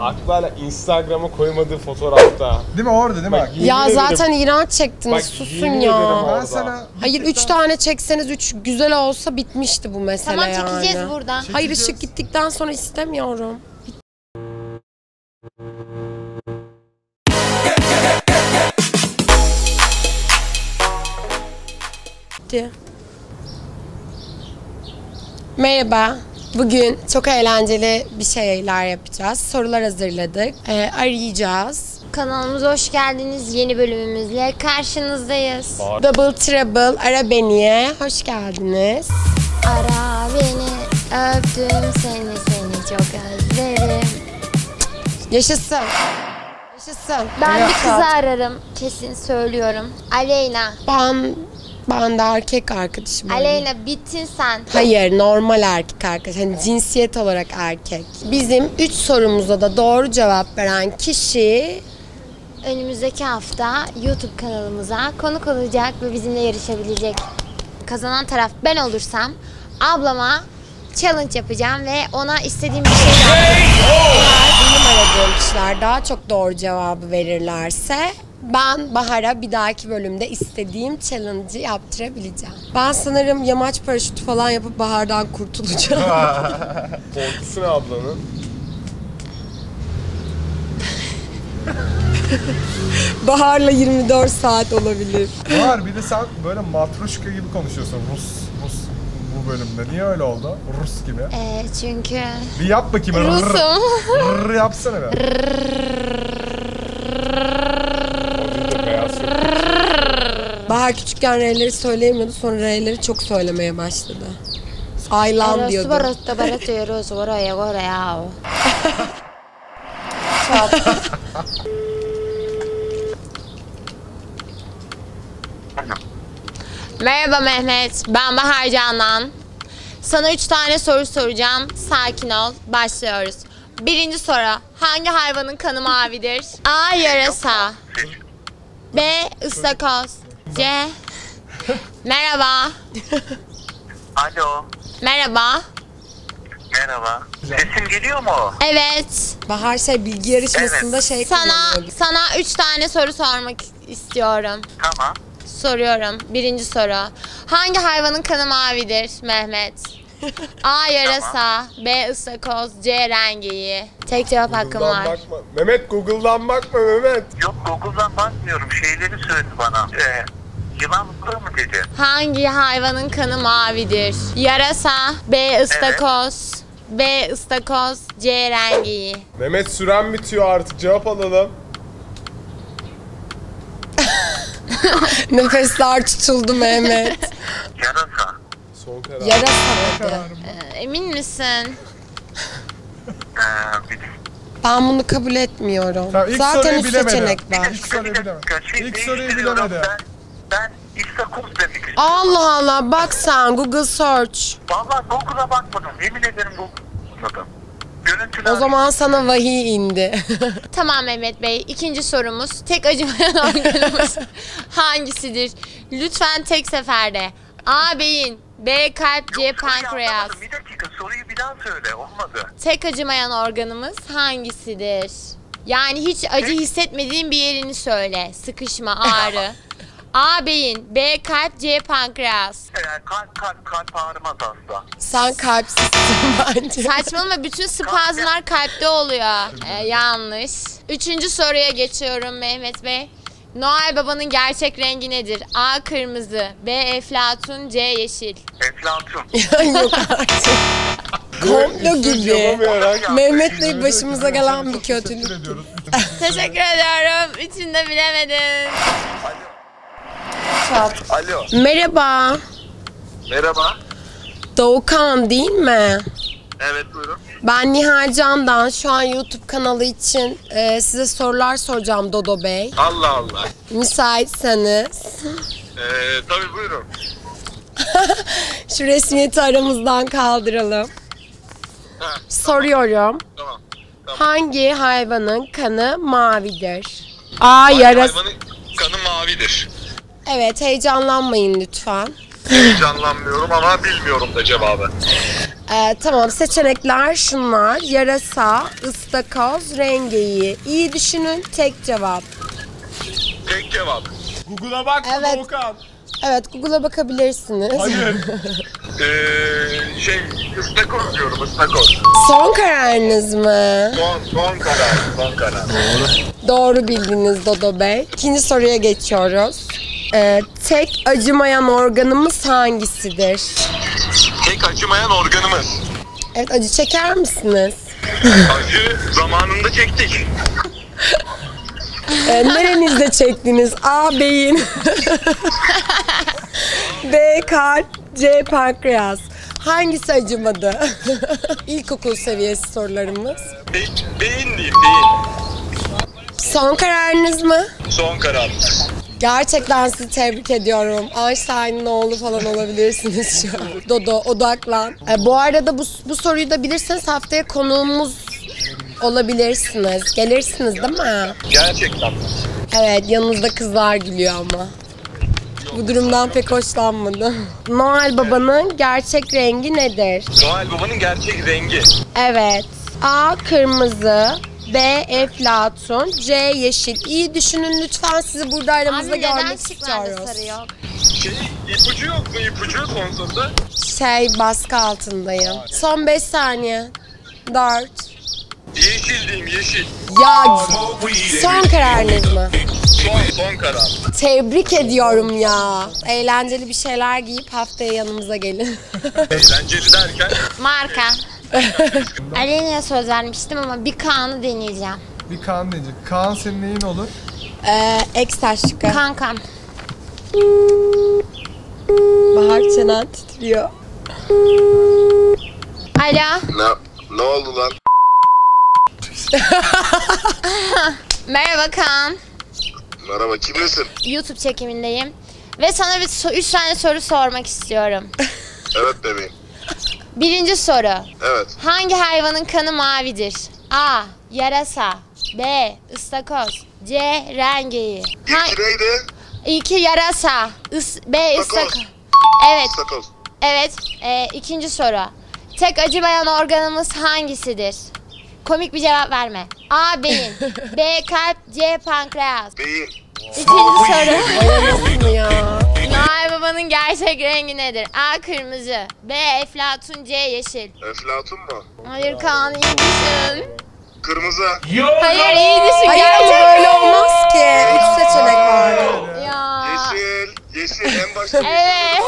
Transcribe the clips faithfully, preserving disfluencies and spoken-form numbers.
Aklarla Instagram'a koymadığı fotoğrafta. Değil mi orada değil mi? Bak, ya zaten iğrenç çektiniz. Bak, susun ya. Ben sana hayır üç tane çekseniz üç güzel olsa bitmişti bu mesele. Tamam yani. Çekeceğiz buradan. Çekeceğiz. Hayır ışık gittikten sonra istemiyorum. Bitti. Merhaba. Bugün çok eğlenceli bir şeyler yapacağız. Sorular hazırladık. Ee, arayacağız. Kanalımıza hoş geldiniz. Yeni bölümümüzle karşınızdayız. Bak. Double Trouble, Ara Beni'ye hoş geldiniz. Ara beni, öptüm seni, seni çok özledim. Yaşasın. Yaşasın. Ben bir kızı ararım. Kesin söylüyorum. Aleyna. Ben... Ben de erkek arkadaşım. Aleyna benim. Bittin sen. Hayır, normal erkek arkadaş. Hani evet. Cinsiyet olarak erkek. Bizim üç sorumuza da doğru cevap veren kişi önümüzdeki hafta YouTube kanalımıza konuk olacak ve bizimle yarışabilecek. Kazanan taraf ben olursam ablama challenge yapacağım ve ona istediğim bir şey yapacağım. Benim aradığım kişiler daha çok doğru cevabı verirlerse ben Bahar'a bir dahaki bölümde istediğim challenge'ı yaptırabileceğim. Ben sanırım yamaç paraşütü falan yapıp Bahar'dan kurtulacağım. Korkusu ne ablanın? Bahar'la yirmi dört saat olabilir. Bahar bir de sen böyle matruşka gibi konuşuyorsun. Rus, Rus bu bölümde. Niye öyle oldu? Rus gibi. Eee çünkü... Bir yap bakayım. Rusum. Rrrr yapsana ben. Bahar küçükken R'leri söyleyemiyordu, sonra R'leri çok söylemeye başladı. I love diyordu. Merhaba Mehmet, ben Bahar Candan. Sana üç tane soru soracağım, sakin ol, başlıyoruz. Birinci soru, hangi hayvanın kanı mavidir? A. Yarasa, B. Istakoz, C. Merhaba. Alo. Merhaba. Merhaba. Sesim geliyor mu? Evet. Bahar şey bilgi yarışmasında evet. şey kullanıyor. Sana üç tane soru sormak istiyorum. Tamam. Soruyorum. Birinci soru. Hangi hayvanın kanı mavidir Mehmet? A. Yarasa, tamam. B. Istakoz, C. Rengeyi. Tek cevap hakkım var. Bakma. Mehmet Google'dan bakma Mehmet. Yok Google'dan bakmıyorum. Şeyleri söyledi bana. Ee, yılan mı dedi? Hangi hayvanın kanı mavidir? Yarasa, B. Istakoz, evet. B. Istakoz, C. Rengeyi. Mehmet süren bitiyor artık. Cevap alalım. Nefesler tutuldu Mehmet. Yarasa. Yarasa dedi. Ee, emin misin? Ben bunu kabul etmiyorum. Tamam, zaten üç seçenek var. İlk soruyu bilemedi. İlk soruyu bilemedi. Ben, ben istakoz demek istiyorum. Allah Allah bak sen Google search. Vallahi Google'a bakmadım. Yemin ederim Google'a görüntüler... O zaman sana vahiy indi. Tamam Mehmet Bey. İkinci sorumuz. Tek acımayan organımız hangisidir? Lütfen tek seferde. A. Beyin. B. Kalp, C. Pankreas. Bir dakika soruyu bir daha söyle, olmadı. Tek acımayan organımız hangisidir? Yani hiç acı hissetmediğin bir yerini söyle. Sıkışma, ağrı. A. Beyin, B. Kalp, C. Pankreas. Yani kalp, kalp, kalp ağrımaz aslında. Sen kalpsizsin bence. Saçmalama, bütün spazmlar kalpte oluyor. Ee, yanlış. Üçüncü soruya geçiyorum Mehmet Bey. Noel Baba'nın gerçek rengi nedir? A. Kırmızı, B. Eflatun, C. Yeşil. Eflatun. Yok artık. Komplo gibi. Mehmet'le başımıza gelen bir kötülük. Teşekkür ediyorum. Üçünü de bilemedin. Alo. Alo. Merhaba. Merhaba. Doğukan değil mi? Evet buyurun. Ben Nihal Candan. Şu an YouTube kanalı için e, size sorular soracağım Dodo Bey. Allah Allah. Müsaitseniz. Eee tabii buyurun. Şu resmiyeti aramızdan kaldıralım. Ha, soruyorum. Tamam, tamam. Hangi hayvanın kanı mavidir? A. Yarasa. Hangi hayvanın kanı mavidir? Evet heyecanlanmayın lütfen. Heyecanlanmıyorum ama bilmiyorum da cevabı. Ee, tamam, seçenekler şunlar: yarasa, ıstakoz, rengeyi. İyi düşünün, tek cevap. Tek cevap. Google'a bak mı evet. Okan? Evet, Google'a bakabilirsiniz. Hayır. ee, şey, ıstakoz diyorum, ıstakoz. Son kararınız mı? Son, son karar, son karar. Doğru. Doğru bildiniz Dodo Bey. İkinci soruya geçiyoruz. Ee, tek acımayan organımız hangisidir? Tek acımayan organımız. Evet, acı çeker misiniz? Acı zamanında çektik. Ee, nerenizde çektiniz? A. Beyin. B. Kalp. C. Pankreas. Hangisi acımadı? İlkokul seviyesi sorularımız. Be beyin diyeyim, beyin. Son kararınız mı? Son kararımız. Gerçekten sizi tebrik ediyorum. Einstein'ın oğlu falan olabilirsiniz şu an. Dodo, odaklan. Ee, bu arada bu, bu soruyu da bilirseniz haftaya konuğumuz olabilirsiniz. Gelirsiniz değil mi? Gerçekten. Evet, yanınızda kızlar gülüyor ama. Bu durumdan pek hoşlanmadım. Noel Baba'nın gerçek rengi nedir? Noel Baba'nın gerçek rengi. Evet. A. Kırmızı. B. Eflatun. C. Yeşil. İyi düşünün lütfen, sizi burada aramızda abi, görmek istiyoruz. Şey, ipucu yok mu? İpucu son sonunda. Şey, baskı altındayım. Son beş saniye. Dört. Yeşil diyeyim, yeşil. Ya, son kararınız mı? Son, son karar. Tebrik ediyorum ya. Eğlenceli bir şeyler giyip haftaya yanımıza gelin. Eğlenceli derken? Marka. Aleyna söz vermiştim ama bir Kaan'ı deneyeceğim. Bir Kaan deneyecek. Kaan senin neyin olur? Ee, Ekstaşka. Kankam. Bahar Candan titriyor. Alo. Ne, ne oldu lan? Merhaba Kaan. Merhaba, kimlesin? YouTube çekimindeyim. Ve sana bir üç tane soru sormak istiyorum. Evet bebeğim. Birinci soru. Evet. Hangi hayvanın kanı mavidir? A. Yarasa. B. Istakoz. C. Rengeyi. İlki neydi? İlki yarasa. Is B. Istakoz. Evet. Istakoz. Evet. E, ikinci soru. Tek acımayan organımız hangisidir? Komik bir cevap verme. A. Beyin. B. Kalp. C. Pankreas. Beyin. İkinci soru. Ay, ya. Noel Baba'nın gerçek rengi nedir? A. Kırmızı. B. Eflatun. C. Yeşil. Eflatun mu? Hayır Kaan, iyi düşün. Kırmızı. Hayır, iyi düşün. Hayır, böyle olmaz ki. Üç seçenek var. Ya. Yeşil. Yeşil en başta. Evet.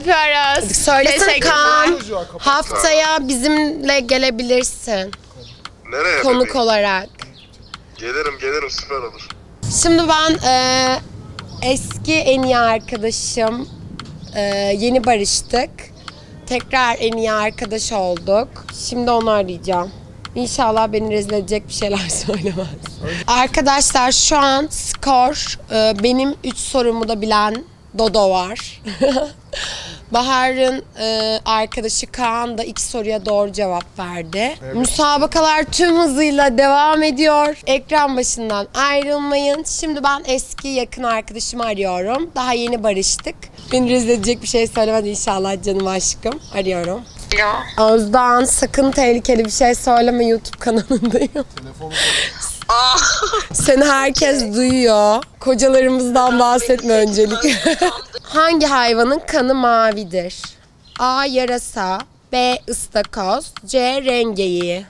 Öpüyoruz. Söylesene Kaan. Haftaya bizimle gelebilirsin. Nereye? Konuk bebeğim? Olarak. Gelirim, gelirim. Süper olur. Şimdi ben e, eski en iyi arkadaşım, e, yeni barıştık, tekrar en iyi arkadaş olduk. Şimdi onu arayacağım. İnşallah beni rezil edecek bir şeyler söylemez. Arkadaşlar şu an skor, e, benim üç sorumu da bilen Dodo var. Bahar'ın e, arkadaşı Kaan da iki soruya doğru cevap verdi. Evet. Müsabakalar tüm hızıyla devam ediyor. Ekran başından ayrılmayın. Şimdi ben eski yakın arkadaşımı arıyorum. Daha yeni barıştık. Beni rezil edecek bir şey söylemedi inşallah canım aşkım. Arıyorum. Alo. Özdan, sakın tehlikeli bir şey söyleme, YouTube kanalındayım. Telefonu seni herkes duyuyor. Kocalarımızdan bahsetme öncelik. Hangi hayvanın kanı mavidir? A. Yarasa. B. Istakoz. C. Rengeyi.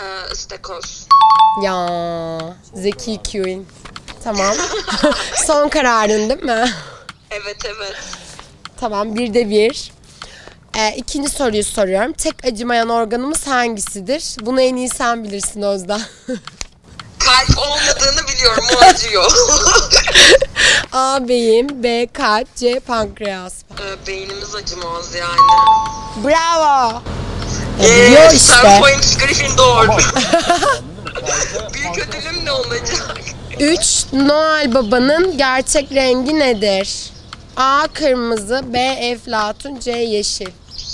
Ee, istakoz. Ya, Zeki Queen. Tamam. Son kararın değil mi? Evet evet. Tamam, bir de bir. Ee, ikinci soruyu soruyorum. Tek acımayan organımız hangisidir? Bunu en iyi sen bilirsin Özden. Kalp olmadığını biliyorum, o acıyor. A. Beyin. B. Kalp. C. Pankreas. Ee, beynimiz acımaz yani. Bravo. Yeee, yeah, işte. Points Gryffindor. Büyük ödülüm ne olacak? üç. Noel Baba'nın gerçek rengi nedir? A. Kırmızı. B. Eflatun. C. Yeşil.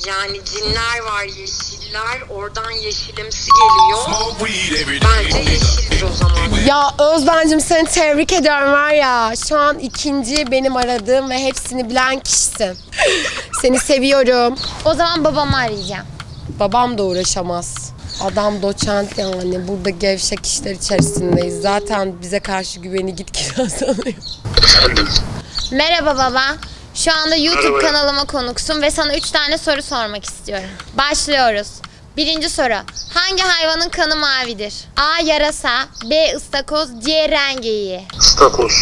Yani cinler var, yeşil maviler, oradan yeşilimsi geliyor. Bence yeşildir o zaman. Ya Özben'cim, seni tebrik ediyorum var ya. Şu an ikinci benim aradığım ve hepsini bilen kişisin. Seni seviyorum. O zaman babamı arayacağım. Babam da uğraşamaz. Adam doçent yani. Burada gevşek işler içerisindeyiz. Zaten bize karşı güveni gitgide azalıyor. Efendim? Merhaba baba. Şu anda YouTube Merhaba. kanalıma konuksun ve sana üç tane soru sormak istiyorum. Başlıyoruz. Birinci soru. Hangi hayvanın kanı mavidir? A. Yarasa, B. ıstakoz, C. Rengeyi. İstakoz.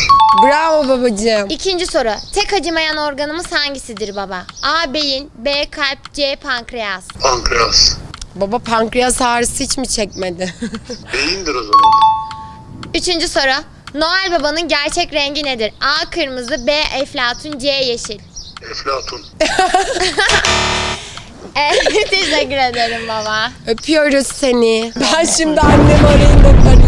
Bravo babacığım. İkinci soru. Tek acımayan organımız hangisidir baba? A. Beyin, B. Kalp, C. Pankreas. Pankreas. Baba pankreas ağrısı hiç mi çekmedi? Beyindir o zaman. Üçüncü soru. Noel Baba'nın gerçek rengi nedir? A. Kırmızı, B. Eflatun, C. Yeşil. Eflatun. Evet, teşekkür ederim baba. Öpüyoruz seni. Ben şimdi annemi arayayım da